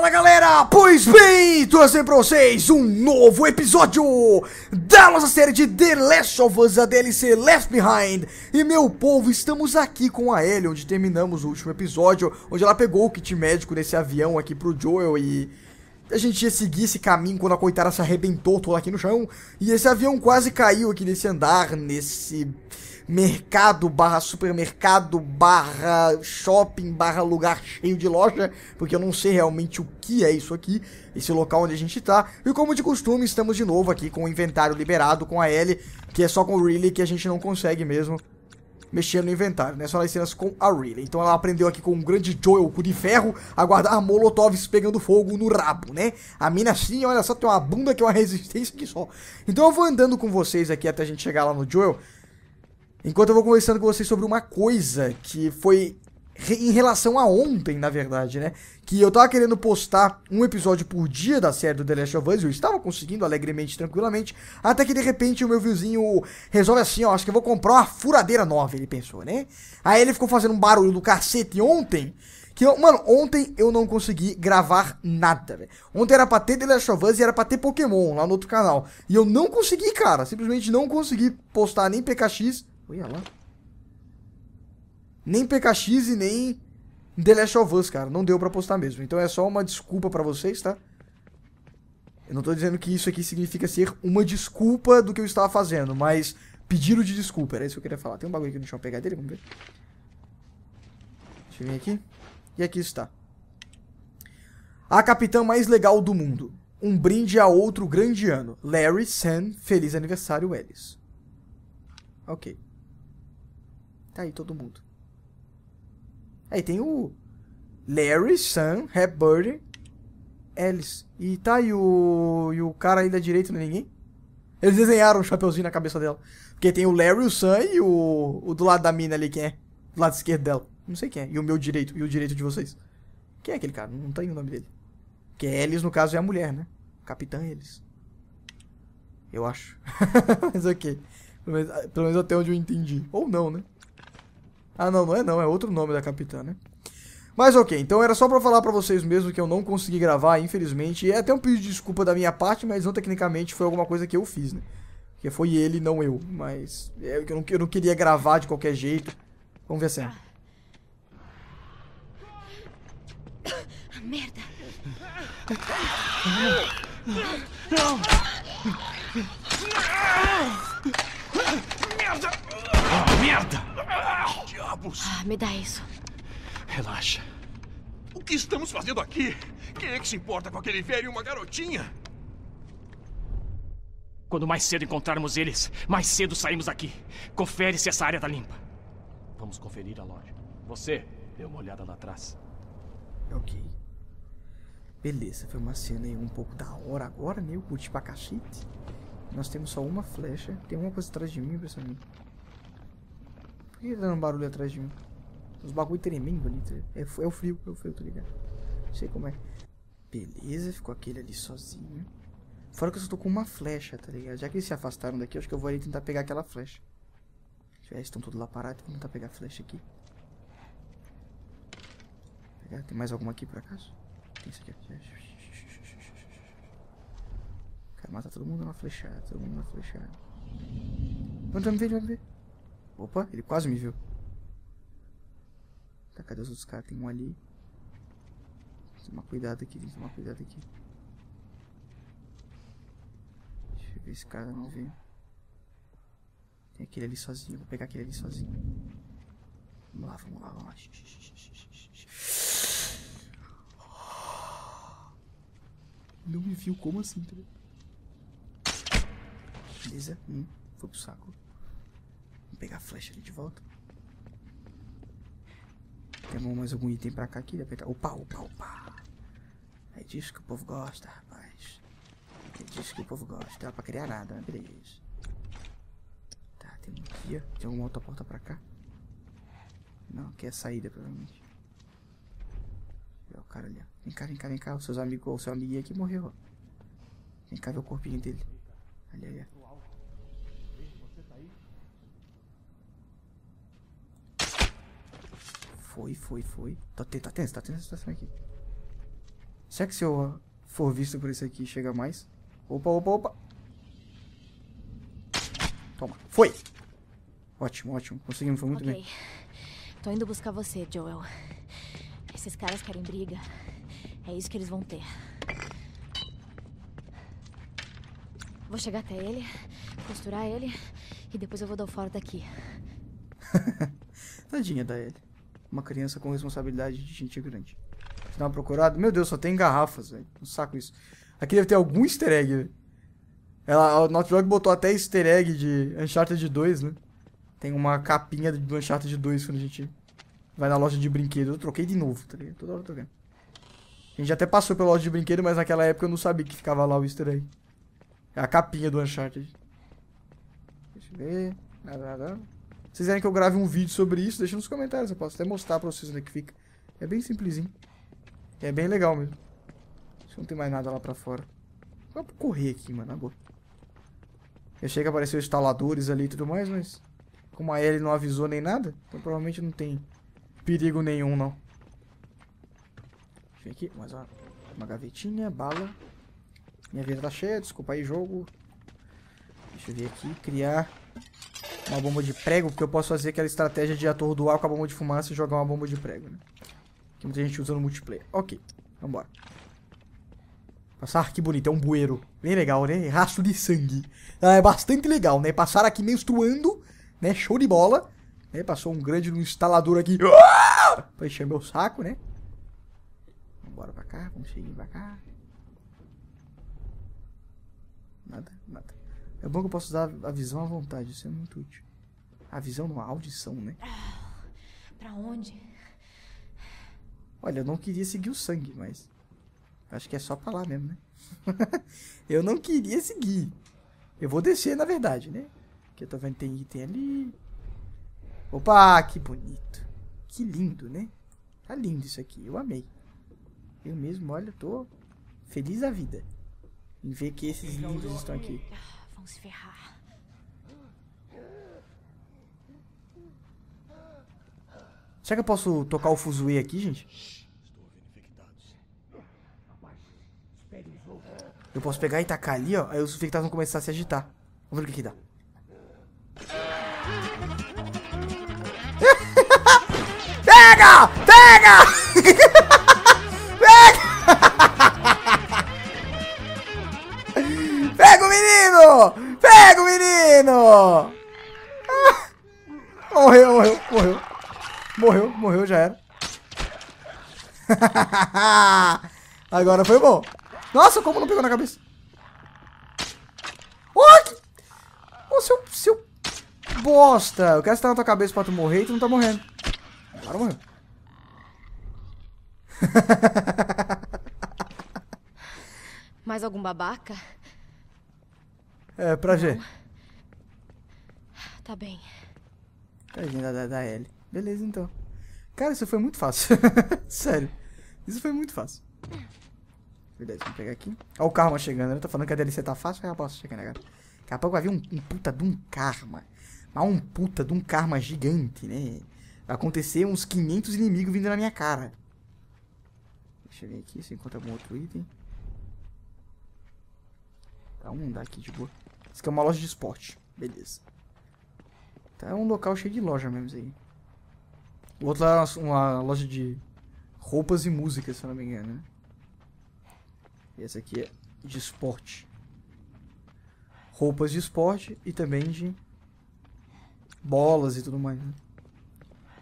Fala galera, pois bem, trouxe pra vocês um novo episódio da nossa série de The Last of Us, a DLC Left Behind. E meu povo, estamos aqui com a Ellie, onde terminamos o último episódio, onde ela pegou o kit médico nesse avião aqui pro Joel e... a gente ia seguir esse caminho quando a coitada se arrebentou toda aqui no chão. E esse avião quase caiu aqui nesse andar, nesse mercado barra supermercado barra shopping barra lugar cheio de loja, porque eu não sei realmente o que é isso aqui, esse local onde a gente tá. E como de costume, estamos de novo aqui com o inventário liberado, com a Ellie, que é só com o Riley que a gente não consegue mesmo mexer no inventário, né? Só nas cenas com a Riley. Então ela aprendeu aqui com um grande Joel, cu de ferro, a guardar molotovs pegando fogo no rabo, né? A mina assim, olha só, tem uma bunda que é uma resistência aqui só. Então eu vou andando com vocês aqui até a gente chegar lá no Joel, enquanto eu vou conversando com vocês sobre uma coisa que foi em relação a ontem, na verdade, né? Que eu tava querendo postar um episódio por dia da série do The Last of Us, eu estava conseguindo alegremente, tranquilamente, até que de repente o meu vizinho resolve assim, ó, acho que eu vou comprar uma furadeira nova, ele pensou, né? Aí ele ficou fazendo um barulho do cacete ontem, que, mano, ontem eu não consegui gravar nada, velho. Ontem era pra ter The Last of Us e era pra ter Pokémon lá no outro canal, e eu não consegui, cara, simplesmente não consegui postar nem PKX, olha lá. Nem PKX e nem The Last of Us, cara. Não deu pra postar mesmo. Então é só uma desculpa pra vocês, tá? Eu não tô dizendo que isso aqui significa ser uma desculpa do que eu estava fazendo, mas pedido de desculpa. Era isso que eu queria falar. Tem um bagulho aqui no chão, pegar dele, vamos ver. Deixa eu vir aqui. E aqui está. A capitã mais legal do mundo. Um brinde a outro grande ano. Larry, Sam, feliz aniversário, Ellis. Ok. Tá aí todo mundo. Aí tem o Larry, Sam, Happy Birthday, Ellis. E tá aí o cara aí da direita, não é ninguém? Eles desenharam um chapeuzinho na cabeça dela. Porque tem o Larry, o Sam e o do lado da mina ali, quem é? Do lado esquerdo dela. Não sei quem é. E o meu direito, e o direito de vocês. Quem é aquele cara? Não tem o nome dele. Porque Ellis, no caso, é a mulher, né? Capitã Ellis. Eu acho. Mas ok. Pelo menos até onde eu entendi. Ou não, né? Ah, não, não é outro nome da capitã, né? Mas ok, então era só pra falar pra vocês mesmo que eu não consegui gravar, infelizmente. E é até um pedido de desculpa da minha parte, mas não tecnicamente foi alguma coisa que eu fiz, né? Porque foi ele, não eu. Mas eu não queria gravar de qualquer jeito. Vamos ver se é. Merda. Merda. Merda. Ah, me dá isso. Relaxa. O que estamos fazendo aqui? Quem é que se importa com aquele velho e uma garotinha? Quando mais cedo encontrarmos eles, mais cedo saímos daqui. Confere se essa área tá limpa. Vamos conferir a loja. Você deu uma olhada lá atrás. Ok. Beleza, foi uma cena aí um pouco da hora agora, né? Eu curti pra cacete. Nós temos só uma flecha. Tem alguma coisa atrás de mim, pessoal? Por que tá dando barulho atrás de mim? Os bagulho tremendo ali, é o frio, tá ligado? Não sei como é. Beleza, ficou aquele ali sozinho. Fora que eu só tô com uma flecha, tá ligado? Já que eles se afastaram daqui, eu acho que eu vou ali tentar pegar aquela flecha. Já eles estão todos lá parados, vou tentar pegar a flecha aqui. Pegar, tem mais alguma aqui por acaso? Tem isso aqui. Cara, mata todo mundo na flechada, todo mundo na flechada. Vamos ver. Opa, ele quase me viu. Tá, cadê os outros caras? Tem um ali. Tem que tomar cuidado aqui. Deixa eu ver, esse cara não veio. Tem aquele ali sozinho, vou pegar aquele ali sozinho. Vamos lá. Não me viu, como assim? Beleza, foi pro saco. Vou pegar a flecha ali de volta. Tem mais algum item pra cá que ele apertar. Opa. É disso que o povo gosta, rapaz. É disso que o povo gosta. Não dá pra criar nada, né? Beleza. Tá, tem um aqui, ó. Tem alguma outra porta pra cá? Não, aqui é a saída, provavelmente. Olha o cara ali, ó. Vem cá. Os seus amigos, o seu amiguinho aqui morreu, ó. Vem cá ver o corpinho dele. Ali, ó. Foi. Tá tensa a situação aqui. Será que se eu for visto por isso aqui, chega mais? Opa, opa, opa. Toma. Foi! Ótimo, ótimo. Conseguimos, foi muito bem. Tô indo buscar você, Joel. Esses caras querem briga. É isso que eles vão ter. Vou chegar até ele, costurar ele e depois eu vou dar o fora daqui. Tadinha da Ellie. Uma criança com responsabilidade de gente grande. Você dá uma procurada? Meu Deus, só tem garrafas, velho. Um saco isso. Aqui deve ter algum easter egg, velho. A Naughty Dog botou até easter egg de Uncharted 2, né? Tem uma capinha do Uncharted 2 quando a gente vai na loja de brinquedo. Eu troquei de novo, tá ligado? Toda hora eu trocando. A gente até passou pela loja de brinquedo, mas naquela época eu não sabia que ficava lá o easter egg. É a capinha do Uncharted. Deixa eu ver. Se vocês querem que eu grave um vídeo sobre isso, deixa nos comentários. Eu posso até mostrar pra vocês onde é que fica. É bem simplesinho. E é bem legal mesmo. Não tem mais nada lá pra fora. Dá pra correr aqui, mano. Na boa. Eu achei que apareceu instaladores ali e tudo mais, mas... Como a Ellie não avisou nem nada, então provavelmente não tem perigo nenhum, não. Deixa eu ver aqui. Mais uma gavetinha, bala. Minha vida tá cheia. Desculpa aí, jogo. Deixa eu ver aqui. Criar... uma bomba de prego, porque eu posso fazer aquela estratégia de atordoar com a bomba de fumaça e jogar uma bomba de prego, né? Que muita gente usa no multiplayer. Ok, vambora. Passar aqui bonito, é um bueiro. Bem legal, né? Rastro de sangue. Ah, é bastante legal, né? Passar aqui menstruando, né? Show de bola. Né? Passou um grande no instalador aqui. Ah! Pra encher meu saco, né? Vambora pra cá, vamos seguir pra cá. Nada, nada. É bom que eu posso usar a visão à vontade, isso é muito útil. A visão não, a audição, né? Pra onde? Olha, eu não queria seguir o sangue, mas... acho que é só pra lá mesmo, né? Eu não queria seguir. Eu vou descer, na verdade, né? Porque eu tô vendo que tem item ali. Opa, que bonito. Que lindo, né? Tá lindo isso aqui, eu amei. Eu mesmo, olha, tô feliz da vida. Em ver que esses lindos estão aqui. Vamos se ferrar. Será que eu posso tocar o fuzuê aqui, gente? Eu posso pegar e tacar ali, ó. Aí os infectados vão começar a se agitar. Vamos ver o que dá. Pega! Pega! Pega o menino! Ah, morreu, morreu, morreu. Morreu, morreu, já era. Agora foi bom. Nossa, como não pegou na cabeça? Oh, que... oh, seu bosta! Eu quero estar na tua cabeça pra tu morrer e tu não tá morrendo. Agora morreu. Mais algum babaca? É, pra G. Tá bem. Tadinha da L. Beleza, então. Cara, isso foi muito fácil. Sério. Isso foi muito fácil. Beleza, vamos pegar aqui. Ó o karma chegando, né? Tá falando que a DLC tá fácil, mas eu posso chegar, né, cara? Daqui a pouco vai vir um puta de um karma. Mas um puta de um karma gigante, né? Vai acontecer uns 500 inimigos vindo na minha cara. Deixa eu ver aqui se encontra algum outro item. Tá, um daqui de boa. Isso aqui é uma loja de esporte. Beleza. Tá, é um local cheio de loja mesmo isso aí. O outro lá é uma loja de roupas e música, se eu não me engano, né? E essa aqui é de esporte. Roupas de esporte e também de bolas e tudo mais, né?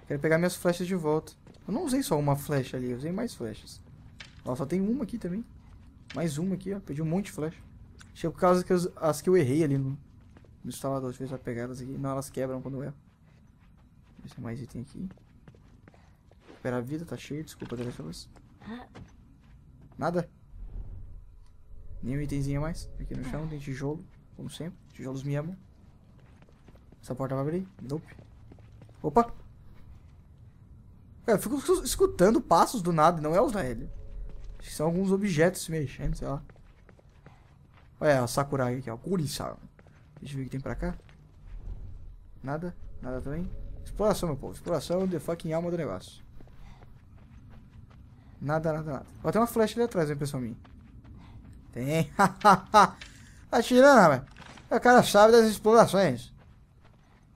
Quero pegar minhas flechas de volta. Eu não usei só uma flecha ali, eu usei mais flechas. Ó, só tem uma aqui também. Mais uma aqui, ó. Perdi um monte de flecha. Acho que é por causa que as que eu errei ali no instalador. Deixa eu já pegar elas aqui. Não, elas quebram quando eu erro. Deixa eu ver mais item aqui. Espera, a vida tá cheia. Desculpa, The Last of Us. Nada. Nenhum itemzinho a mais. Aqui no chão tem tijolo, como sempre. Tijolos me amam. Essa porta vai abrir? Nope. Opa! Eu fico escutando passos do nada. Não é os da Ellie. Acho que são alguns objetos se mexendo, sei lá. Olha a Sakurai aqui, ó. Kurisawa. Deixa eu ver o que tem pra cá. Nada. Nada também. Exploração, meu povo. Exploração é the fucking alma do negócio. Nada, nada, nada. Ó, tem uma flecha ali atrás, hein, pessoal, minha. Tem. Tá tirando, velho. O cara sabe das explorações.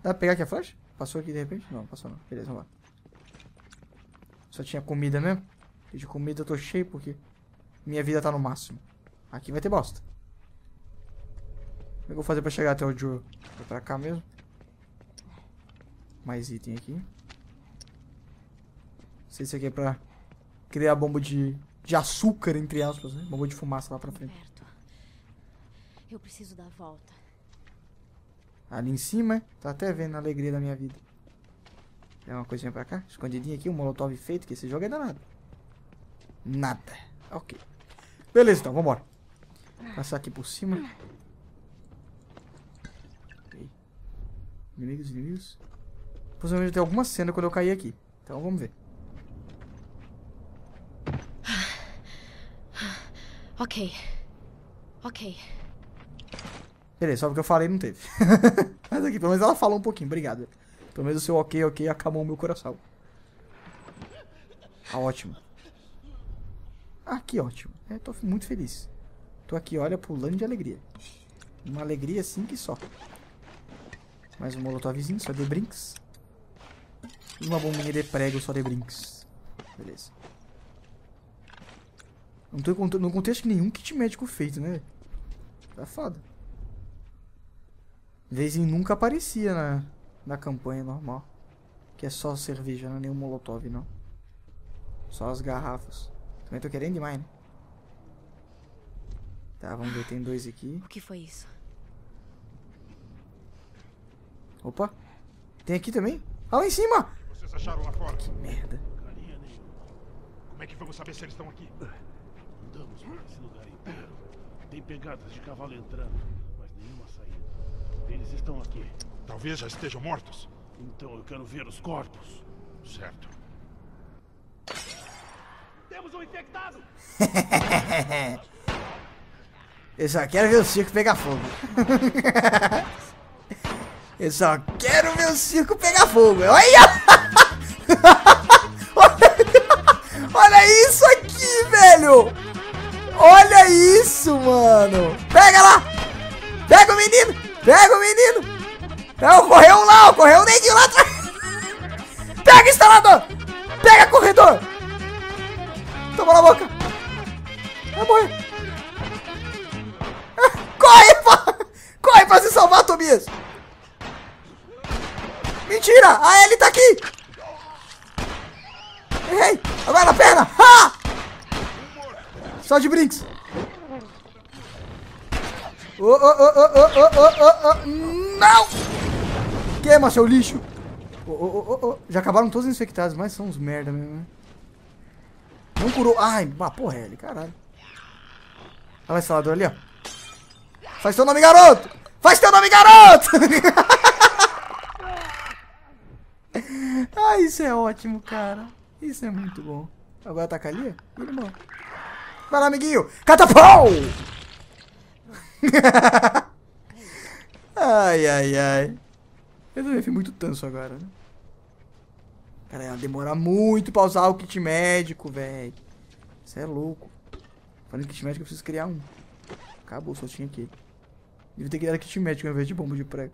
Dá pra pegar aqui a flecha? Passou aqui de repente? Não, passou não. Beleza, vamos lá. Só tinha comida mesmo. De comida eu tô cheio porque minha vida tá no máximo. Aqui vai ter bosta. Como é que eu vou fazer pra chegar até o Joel? Vou pra cá mesmo. Mais item aqui. Não sei se isso aqui é pra criar bomba de açúcar, entre aspas, né? Bomba de fumaça lá pra frente. Eu preciso dar a volta. Ali em cima, tá até vendo a alegria da minha vida. É uma coisinha pra cá, escondidinha aqui, um molotov feito, que esse jogo é danado. Nada. Ok. Beleza, então, vambora. Passar aqui por cima. Okay. Inimigos, inimigos. Possivelmente tem alguma cena quando eu caí aqui. Então, vamos ver. Ok. Ok. Beleza, só porque eu falei não teve. Mas aqui, pelo menos ela falou um pouquinho, obrigado. Pelo menos o seu ok, ok, acabou o meu coração. Ah, ótimo. Ah, que ótimo. É, tô muito feliz. Tô aqui, olha, pulando de alegria. Uma alegria assim que só. Mais um molotovzinho, só de brinks. E uma bombinha de prego, só de brinks. Beleza. Não tô encontrando, não contexto nenhum kit médico feito, né? Tá foda. Vez em nunca aparecia na campanha normal. Que é só cerveja, não é nenhum molotov, não. Só as garrafas. Também tô querendo demais, né? Tá, vamos ver, tem dois aqui. O que foi isso? Opa! Tem aqui também? Ah, lá em cima! Vocês acharam lá fora? Que merda. Como é que vamos saber se eles estão aqui? Andamos por esse lugar inteiro. Tem pegadas de cavalo entrando, mas nenhuma saída. Eles estão aqui. Talvez já estejam mortos. Então eu quero ver os corpos. Certo. Temos um infectado! Eu só quero ver o circo pegar fogo. Eu só quero ver o circo pegar fogo. Olha isso aqui, velho! Olha isso, mano! Pega lá! Pega o menino! Pega o menino! Não, correu lá, correu o neguinho lá atrás! Pega, instalador! Pega, corredor! Toma na boca! Vai morrer! Corre, pô! Corre pra se salvar, Tobias! Mentira! A Ellie tá aqui! Errei! Agora na perna! Ha! Só de brinks! Não! Queima, seu lixo! Já acabaram todos os infectados, mas são uns merda mesmo, né? Não curou. Ai, porra, ele, caralho. Olha o instalador ali, ó. Faz teu nome, garoto! Faz teu nome, garoto! Ah, isso é ótimo, cara. Isso é muito bom. Agora atacar ali, ó. Irmão. Vai lá, amiguinho! Catapau! Ai, ai, ai. Eu também fui muito tanso agora, né? Cara, ela demora muito pra usar o kit médico, velho. Você é louco. Falando em kit médico, eu preciso criar um. Acabou, só tinha aqui. Devia ter criado kit médico ao invés de bomba de prego.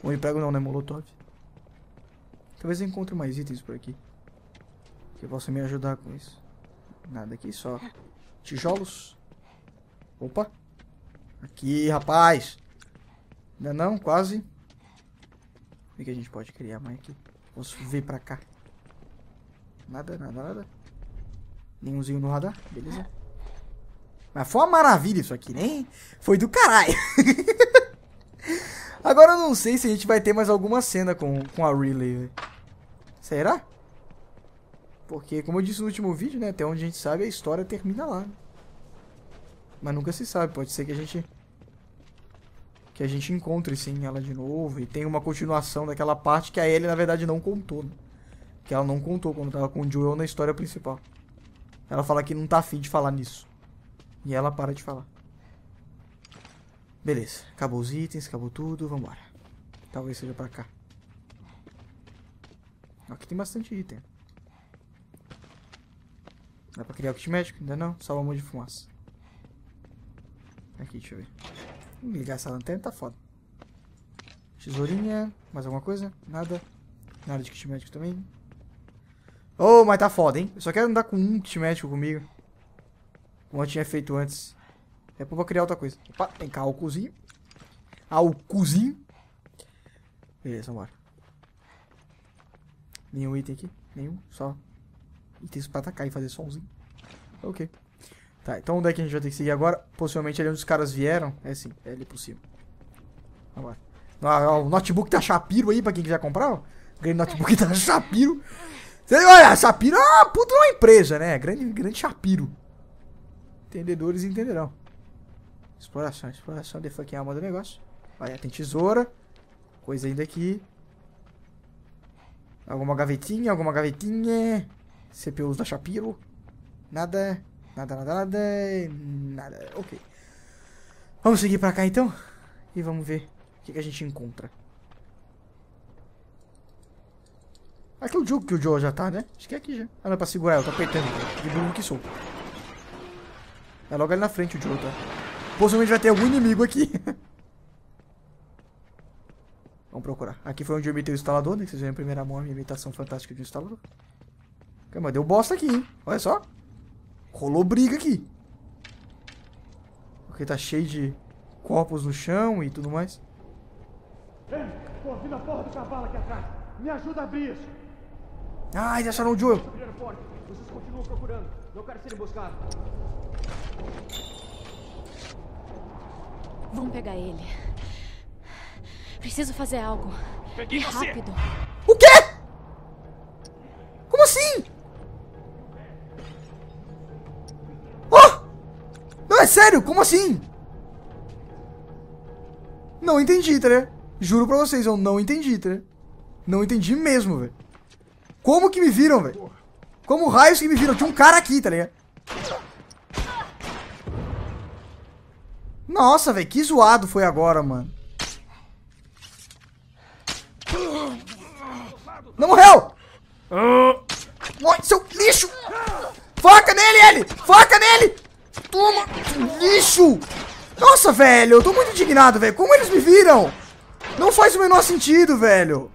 Bomba de prego não, né? Molotov. Talvez eu encontre mais itens por aqui que possa me ajudar com isso. Nada aqui, só tijolos. Opa. Aqui, rapaz. Ainda não, quase. O que a gente pode criar mais aqui? Posso ver pra cá. Nada, nada, nada. Nenhumzinho no radar, beleza. Mas foi uma maravilha isso aqui, né? Foi do caralho. Agora eu não sei se a gente vai ter mais alguma cena com a Riley, né? Será? Porque, como eu disse no último vídeo, né? Até onde a gente sabe, a história termina lá, né? Mas nunca se sabe, pode ser que a gente encontre sim ela de novo e tenha uma continuação daquela parte que a Ellie na verdade não contou, né? Que ela não contou quando tava com o Joel na história principal. Ela fala que não tá afim de falar nisso e ela para de falar. Beleza, acabou os itens, acabou tudo, vambora. Talvez seja pra cá. Aqui tem bastante item. Dá pra criar o kit médico? Ainda não? Só o amor de fumaça. Aqui, deixa eu ver. Vamos ligar essa lanterna, tá foda. Tesourinha. Mais alguma coisa? Nada. Nada de kit médico também. Oh, mas tá foda, hein? Eu só quero andar com um kit médico comigo. Como eu tinha feito antes. Depois eu vou criar outra coisa. Opa, tem cá, álcoolzinho. Álcoolzinho. Beleza, vambora. Nenhum item aqui. Nenhum, só itens pra atacar e fazer somzinho. Ok. Tá, então onde é que a gente vai ter que seguir agora? Possivelmente ali onde os caras vieram. É sim, é ali por cima. Vambora. O notebook tá chapiro aí, pra quem quiser comprar, ó. O grande notebook tá chapiro. Olha, a chapiro é uma puta uma empresa, né? Grande chapiro. Entendedores entenderão. Exploração, exploração. The fucking alma do negócio. Olha, tem tesoura. Coisa ainda aqui. Alguma gavetinha, alguma gavetinha. CPUs da Shapiro. Nada, nada, nada, nada. Nada, ok. Vamos seguir pra cá então. E vamos ver o que, que a gente encontra. Aqui é o jogo que o Joel já tá, né? Acho que é aqui já. Ah, não, é pra segurar ela, tá apertando. De burro que sou. É logo ali na frente o Joel, tá? Possivelmente vai ter algum inimigo aqui. Vamos procurar. Aqui foi onde eu imitei o instalador, né? Que vocês viram em primeira mão a minha imitação fantástica de um instalador. Caramba, deu bosta aqui, hein? Olha só. Rolou briga aqui. Porque tá cheio de corpos no chão e tudo mais. Ei, tô ouvindo a porra do cavalo aqui atrás. Me ajuda a abrir isso. Ah, eles acharam o Joel. Vocês continuam procurando. Não quero ser emboscado. Vamos pegar ele. Preciso fazer algo. Peguei você. Rápido. O quê? Como assim? Oh! Não, é sério, como assim? Não entendi, tá, né? Juro pra vocês, eu não entendi, tá, né? Não entendi mesmo, velho. Como que me viram, velho? Como raios que me viram? Tinha um cara aqui, tá ligado? Nossa, velho, que zoado foi agora, mano. Não morreu! Morre, seu lixo! Foca nele, Ellie! Foca nele! Toma! Lixo! Nossa, velho! Eu tô muito indignado, velho! Como eles me viram? Não faz o menor sentido, velho!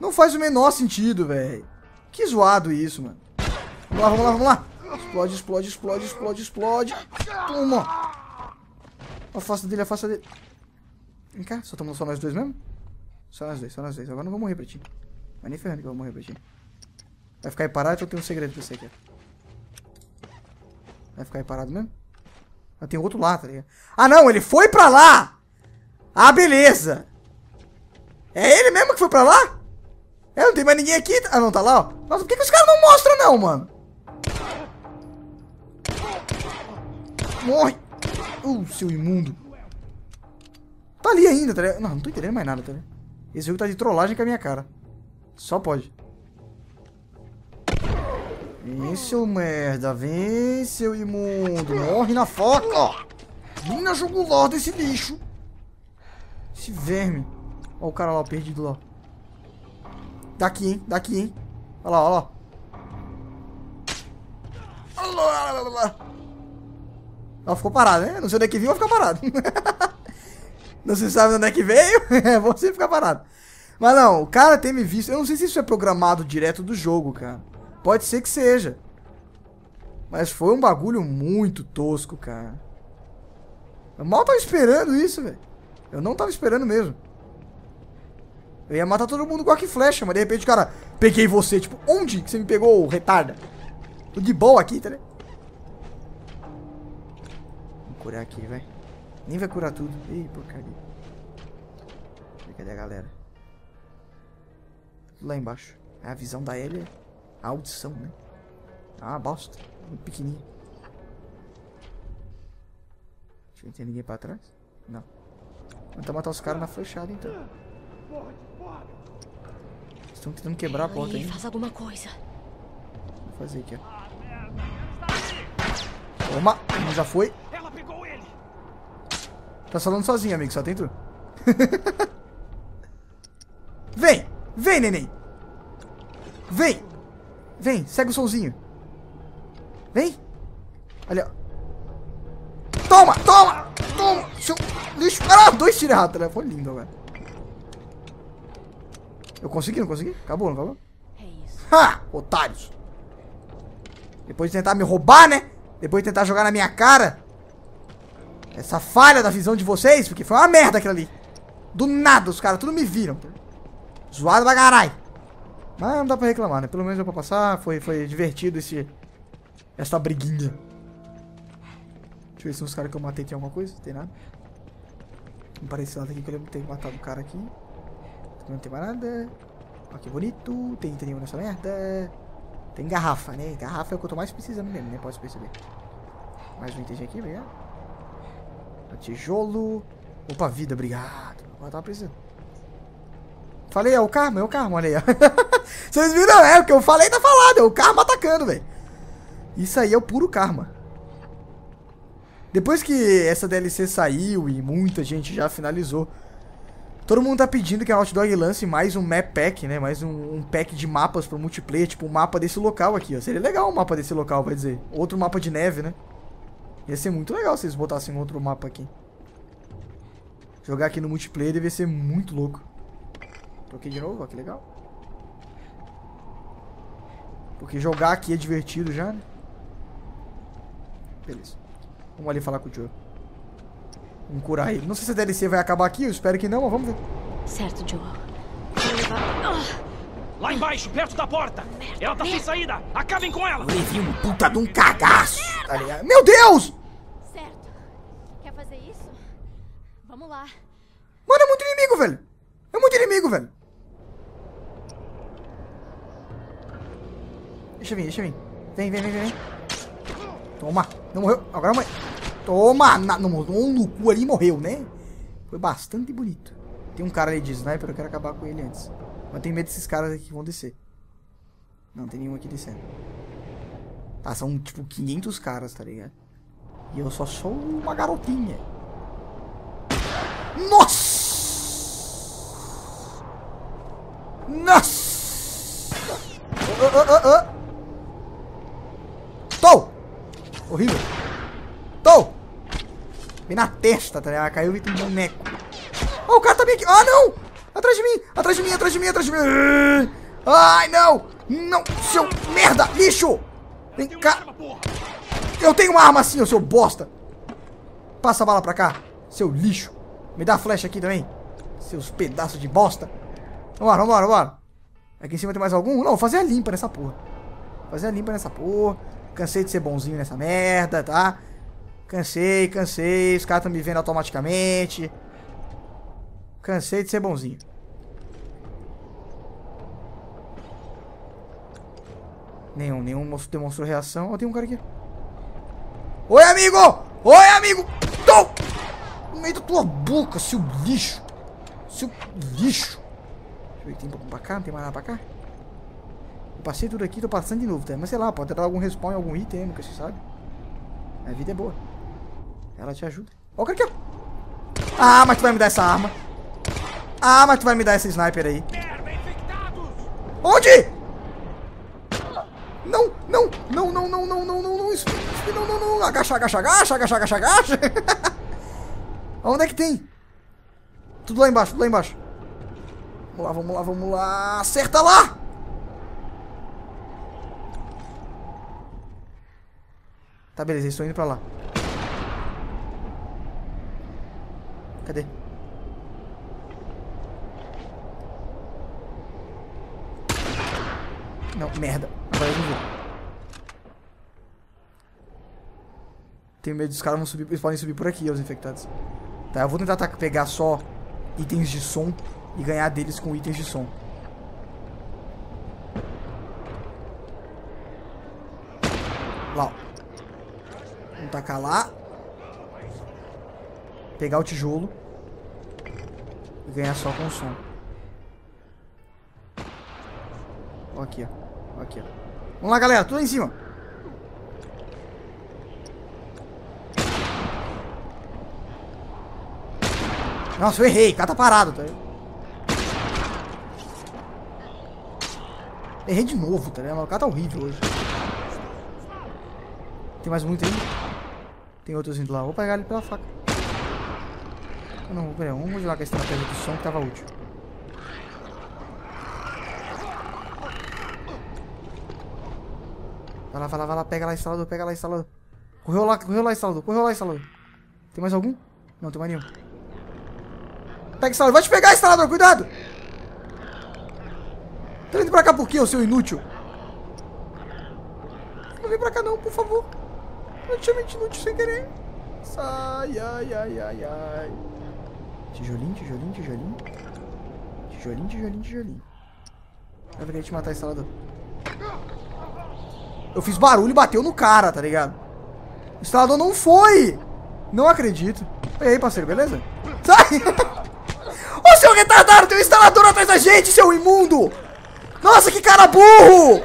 Não faz o menor sentido, velho! Que zoado isso, mano! Vamos lá, vamos lá, vamos lá! Explode, explode, explode, explode, explode! Toma! Afasta dele, afasta dele! Vem cá, só estamos só nós dois mesmo? Só nós dois, só nós dois. Agora não vou morrer pra ti. Mas nem ferrando que eu vou morrer pra ti. Vai ficar aí parado, então eu tenho um segredo pra você aqui. Vai ficar aí parado mesmo? Ah, tem outro lá, tá ligado? Ah, não, ele foi pra lá! Ah, beleza! É ele mesmo que foi pra lá? É, não tem mais ninguém aqui. Ah, não, tá lá, ó. Nossa, por que, que os caras não mostram, não, mano? Morre! Seu imundo. Tá ali ainda, tá ligado? Não, não tô entendendo mais nada, tá ligado? Esse jogo tá de trollagem com a minha cara. Só pode. Vem, seu merda. Vem, seu imundo. Morre na foca. Vem na jugular desse lixo. Esse verme. Ó o cara lá, perdido lá. Daqui, hein? Daqui, hein? Olha lá, olha lá. Olha lá, olha lá. Ela ficou parada, né? Não sei onde é que viu, ela ficou parada. Não se sabe de onde é que veio, é você ficar parado. Mas não, o cara tem me visto. Eu não sei se isso é programado direto do jogo, cara. Pode ser que seja. Mas foi um bagulho muito tosco, cara. Eu mal tava esperando isso, velho. Eu não tava esperando mesmo. Eu ia matar todo mundo com arco e flecha, mas de repente o cara... Peguei você, tipo, onde que você me pegou, retarda? Tô de boa aqui, tá ligado? Vou curar aqui, velho. Nem vai curar tudo. Ih, porcaria. Cadê a galera? Tudo lá embaixo. A visão da Ellie é a audição, né? Ah, bosta. Muito pequenininha. Deixa eu ver, tem ninguém pra trás? Não. Tentar matar os caras na flechada, então. Eles estão tentando quebrar a porta ainda. Faz alguma coisa. Vou fazer aqui, ó. Toma! Já foi. Tá falando sozinho, amigo, só tem tu. Vem! Vem, neném! Vem! Vem, segue o solzinho. Vem. Olha. Toma, toma, toma. Seu lixo. Ah, 2 tiros errados, né? Foi lindo, velho. Eu consegui, não consegui? Acabou, não acabou? É isso. Ha! Otários. Depois de tentar me roubar, né? Depois de tentar jogar na minha cara. Essa falha da visão de vocês, porque foi uma merda aquilo ali. Do nada, os caras tudo me viram. Zoado pra caralho. Mas não dá pra reclamar, né? Pelo menos deu pra passar. Foi divertido essa briguinha. Deixa eu ver se os caras que eu matei tem alguma coisa. Não tem nada. Não parece nada aqui que eu lembro de ter matado o cara aqui. Não tem mais nada. Olha que bonito. Tem item nessa merda. Tem garrafa, né? Garrafa é o que eu tô mais precisando mesmo, né? Pode perceber. Mais um item aqui, obrigado. Tijolo. Opa, vida, obrigado. Agora tava precisando. Falei, é o karma, olha aí. Vocês viram? É o que eu falei, tá falado. É o karma atacando, velho. Isso aí é o puro karma. Depois que essa DLC saiu e muita gente já finalizou, todo mundo tá pedindo que a Naughty Dog lance mais um map pack, né? Mais um pack de mapas pro multiplayer, tipo um mapa desse local aqui, ó. Seria legal um mapa desse local, vai dizer. Outro mapa de neve, né? Ia ser muito legal se eles botassem outro mapa aqui. Jogar aqui no multiplayer deve ser muito louco. Toquei de novo, ó, que legal. Porque jogar aqui é divertido já, né? Beleza. Vamos ali falar com o Joel. Vamos curar ele. Não sei se a DLC vai acabar aqui, eu espero que não, mas vamos ver. Certo, Joel. Lá embaixo, perto da porta. Ela tá sem saída. Acabem com ela. Eu levei um puta de um cagaço. Tá ligado? Meu Deus! Certo. Quer fazer isso? Vamos lá. Mano, é muito inimigo, velho. É muito inimigo, velho. Deixa eu vir. Vem. Toma. Não morreu. Agora morreu. Toma. Não, no cu ali morreu, né? Foi bastante bonito. Tem um cara ali de sniper, eu quero acabar com ele antes. Mas tenho medo desses caras aqui que vão descer. Não, tem nenhum aqui descendo. Tá, são tipo 500 caras, tá ligado? E eu só sou uma garotinha. Nossa! Nossa! Tô! Horrível! Tô! Vem na testa, tá ligado? Caiu e tem um boneco. Oh, o cara tá bem aqui! Ah, não! Atrás de mim! Ai, não! Não! Seu merda! Lixo! Vem cá! Eu tenho uma arma assim, seu bosta! Passa a bala pra cá, seu lixo! Me dá a flecha aqui também, seus pedaços de bosta! Vambora. Aqui em cima tem mais algum? Não, vou fazer a limpa nessa porra. Cansei de ser bonzinho nessa merda, tá? Cansei. Os caras estão me vendo automaticamente. Cansei de ser bonzinho. Nenhum demonstrou reação. Ó, tem um cara aqui. Oi, amigo! Tô! No meio da tua boca, seu lixo. Tem um pouco pra cá, não tem mais nada pra cá. Eu passei tudo aqui, tô passando de novo, tá? Mas sei lá, pode dar algum respawn em algum item, nunca se sabe. A vida é boa. Ela te ajuda. Ó, o cara aqui, ó. Ah, mas tu vai me dar essa arma. Ah, mas tu vai me dar esse sniper aí. Onde? Não. Agacha. Onde é que tem? Tudo lá embaixo. Vamos lá. Acerta lá! Tá, beleza. Estou indo pra lá. Cadê? Não, merda. Agora eu não vou. Tenho medo dos caras vão subir. Eles podem subir por aqui, os infectados. Tá, eu vou tentar pegar só itens de som. E ganhar deles com itens de som. Lá, ó. Vamos tacar lá. Pegar o tijolo. E ganhar só com o som. Ó, aqui, ó. Vamos lá, galera. Tudo lá em cima. Nossa, eu errei. O cara tá parado, tá aí. Errei de novo, tá ligado? O cara tá horrível hoje. Tem mais muito aí? Tem outros indo lá. Vou pegar ele pela faca. Eu não vou pegar um. Vou jogar com a estratégia do som que tava útil. Vai lá, vai lá, vai lá. Pega lá, instalador. Pega lá, instalador. Correu lá, instalador. Correu lá, instalador. Tem mais algum? Não, tem mais nenhum. Pega, instalador. Vai te pegar, instalador. Cuidado. Tá vindo pra cá por quê, ô seu inútil? Não vem pra cá não, por favor. Eu te chamei de inútil sem querer. Sai, ai, ai, ai, ai. Tijolinho, tijolinho, tijolinho. Tijolinho, tijolinho, tijolinho. Eu queria te matar, instalador. Eu fiz barulho e bateu no cara, tá ligado? O instalador não foi! Não acredito. E aí, parceiro, beleza? Sai! Ô, seu retardado, tem um instalador atrás da gente, seu imundo! Nossa, que cara burro!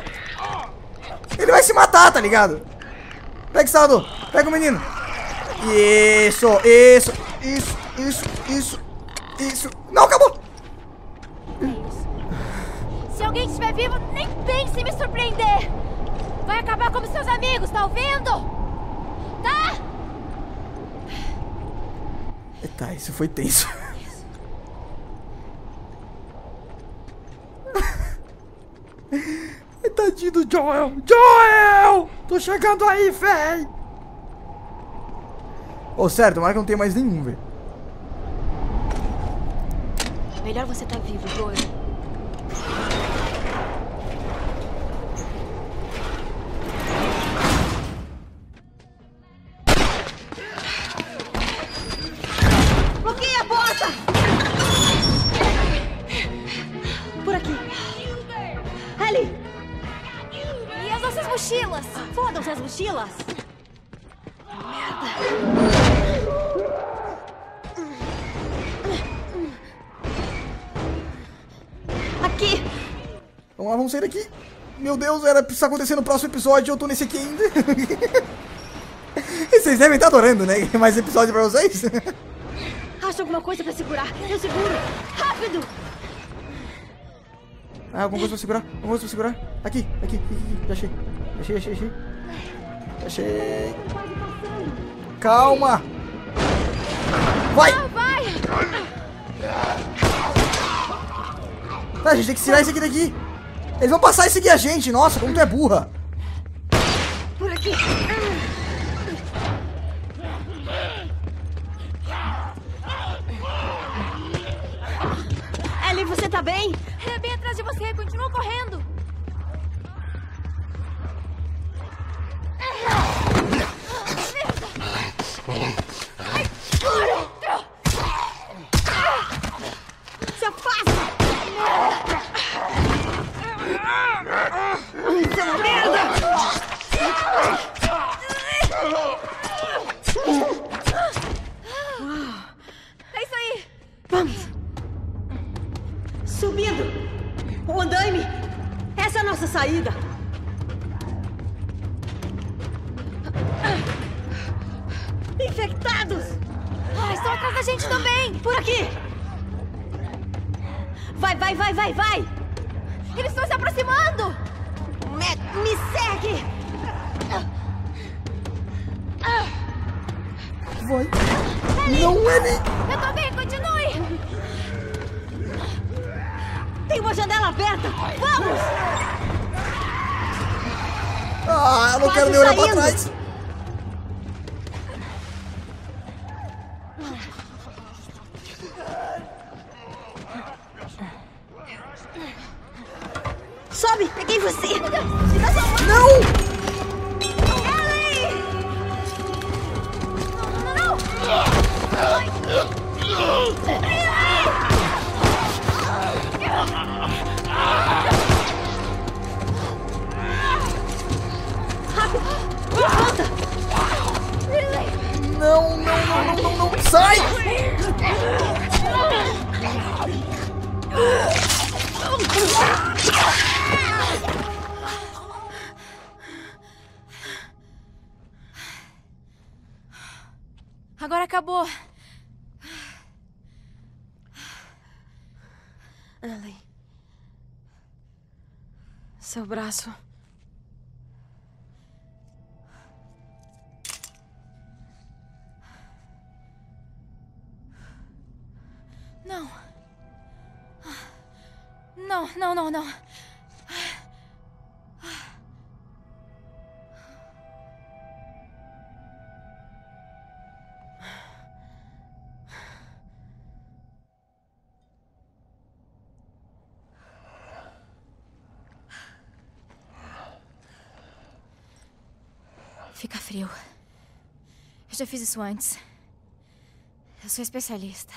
Ele vai se matar, tá ligado? Pega o instalador, pega o menino. Isso, isso, isso, isso, isso, isso. Não, acabou! Se alguém estiver vivo, nem pense em me surpreender! Vai acabar como seus amigos, tá ouvindo? Tá? Tá, isso foi tenso. Tadinho do Joel. Joel! Tô chegando aí, véi! Ô, certo, tomara que não tenha mais nenhum, velho. Melhor você tá vivo, Joel. Bloqueia a porta! Por aqui. Ellie! Mochilas! Fodam-se as mochilas! Merda! Aqui! Vamos lá, vamos sair daqui! Meu Deus, era isso acontecer no próximo episódio e eu tô nesse aqui ainda! E vocês devem estar adorando, né? Mais episódio pra vocês! Acha alguma coisa pra segurar! Eu seguro! Rápido! Ah, alguma coisa pra segurar! Alguma coisa pra segurar! Aqui, aqui, aqui! Já achei! Achei, achei, achei. Achei. Calma. Vai. Tá, a gente tem que tirar esse aqui daqui. Eles vão passar e seguir a gente. Nossa, como tu é burra. Por aqui. Ellie, você tá bem? Ela é bem atrás de você. Continua correndo. Sobe! Peguei você! Não! Ellie! Não, não, não! Não, não, não, não, não! Sai! Agora acabou. Ellie. Seu braço. Não. Não, não, não, não. Fica frio. Eu já fiz isso antes. Eu sou especialista.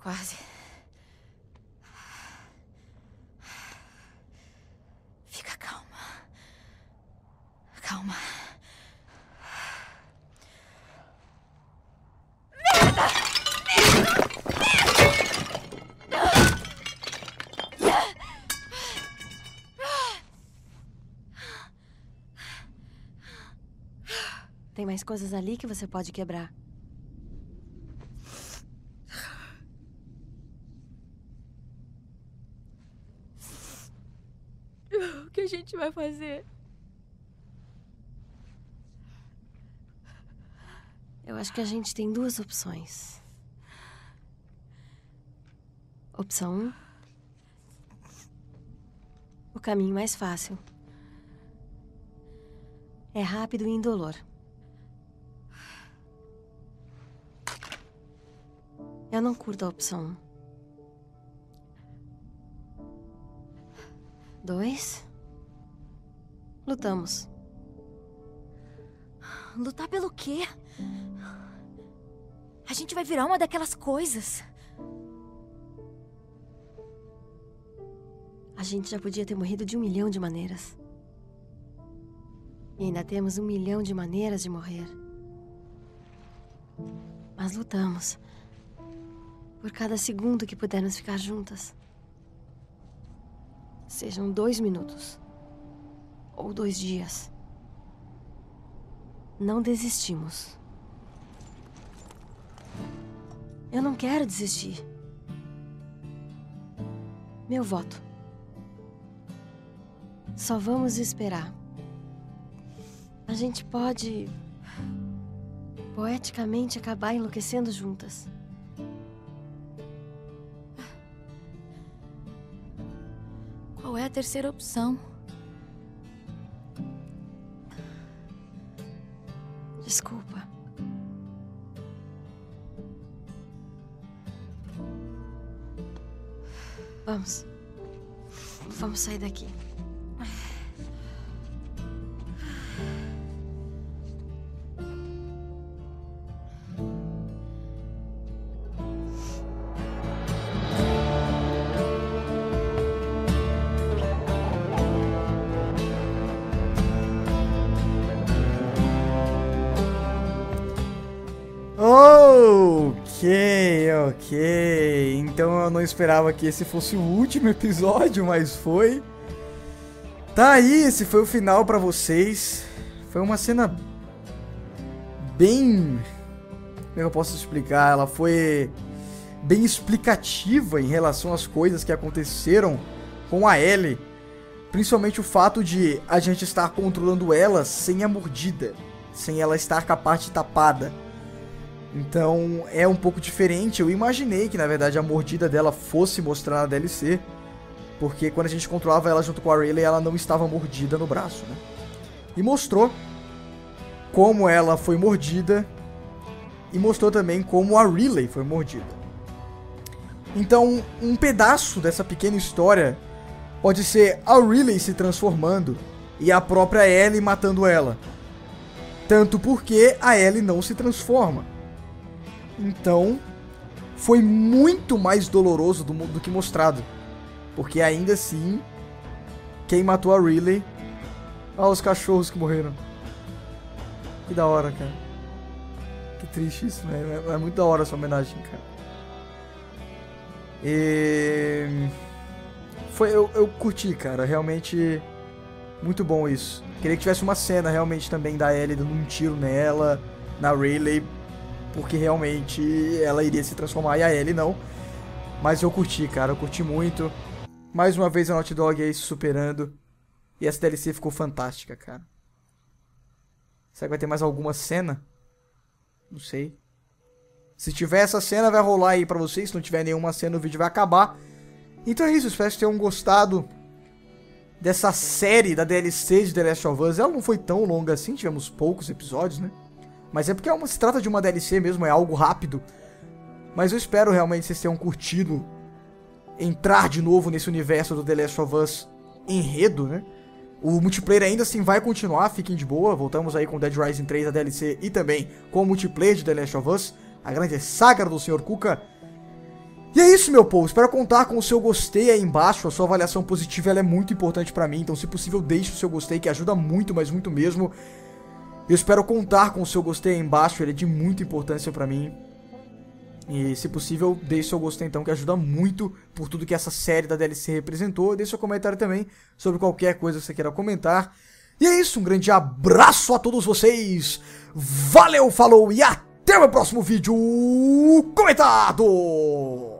Quase. Fica calma. Calma. Merda! Merda! Tem mais coisas ali que você pode quebrar. O que a gente vai fazer? Eu acho que a gente tem duas opções. Opção 1. O caminho mais fácil. É rápido e indolor. Eu não curto a opção 1. 2. Lutamos. Lutar pelo quê? A gente vai virar uma daquelas coisas. A gente já podia ter morrido de 1 milhão de maneiras. E ainda temos 1 milhão de maneiras de morrer. Mas lutamos. Por cada segundo que pudermos ficar juntas. Sejam 2 minutos. Ou 2 dias. Não desistimos. Eu não quero desistir. Meu voto. Só vamos esperar. A gente pode... poeticamente acabar enlouquecendo juntas. Qual é a terceira opção? Desculpa. Vamos. Vamos sair daqui. Ok, então eu não esperava que esse fosse o último episódio, mas foi. Tá aí, esse foi o final pra vocês. Foi uma cena bem... como eu posso explicar? Ela foi bem explicativa em relação às coisas que aconteceram com a Ellie. Principalmente o fato de a gente estar controlando ela sem a mordida, sem ela estar com a parte tapada. Então é um pouco diferente. Eu imaginei que na verdade a mordida dela fosse mostrar na DLC, porque quando a gente controlava ela junto com a Riley, ela não estava mordida no braço, né? E mostrou como ela foi mordida e mostrou também como a Riley foi mordida. Então um pedaço dessa pequena história pode ser a Riley se transformando e a própria Ellie matando ela, tanto porque a Ellie não se transforma. Então, foi muito mais doloroso do que mostrado. Porque ainda assim, quem matou a Riley... ah, os cachorros que morreram. Que da hora, cara. Que triste isso, né? É muito da hora essa homenagem, cara. E... Eu curti, cara. Realmente, muito bom isso. Queria que tivesse uma cena, realmente, também da Ellie dando um tiro nela, na Riley... porque realmente ela iria se transformar e a Ellie não. Mas eu curti, cara, eu curti muito. Mais uma vez a Naughty Dog aí se superando. E essa DLC ficou fantástica, cara. Será que vai ter mais alguma cena? Não sei. Se tiver essa cena, vai rolar aí pra vocês. Se não tiver nenhuma cena, o vídeo vai acabar. Então é isso, espero que tenham gostado dessa série da DLC de The Last of Us. Ela não foi tão longa assim, tivemos poucos episódios, né? Mas é porque se trata de uma DLC mesmo, é algo rápido. Mas eu espero realmente que vocês tenham curtido entrar de novo nesse universo do The Last of Us enredo, né? O multiplayer ainda assim vai continuar, fiquem de boa. Voltamos aí com Dead Rising 3, a DLC, e também com o multiplayer de The Last of Us, a grande saga do Sr. Cuca. E é isso, meu povo. Espero contar com o seu gostei aí embaixo. A sua avaliação positiva ela é muito importante pra mim. Então, se possível, deixe o seu gostei, que ajuda muito, mas muito mesmo. Eu espero contar com o seu gostei aí embaixo. Ele é de muita importância pra mim. E, se possível, deixe seu gostei então, que ajuda muito por tudo que essa série da DLC representou. Deixe seu comentário também sobre qualquer coisa que você queira comentar. E é isso. Um grande abraço a todos vocês. Valeu, falou e até o meu próximo vídeo comentado!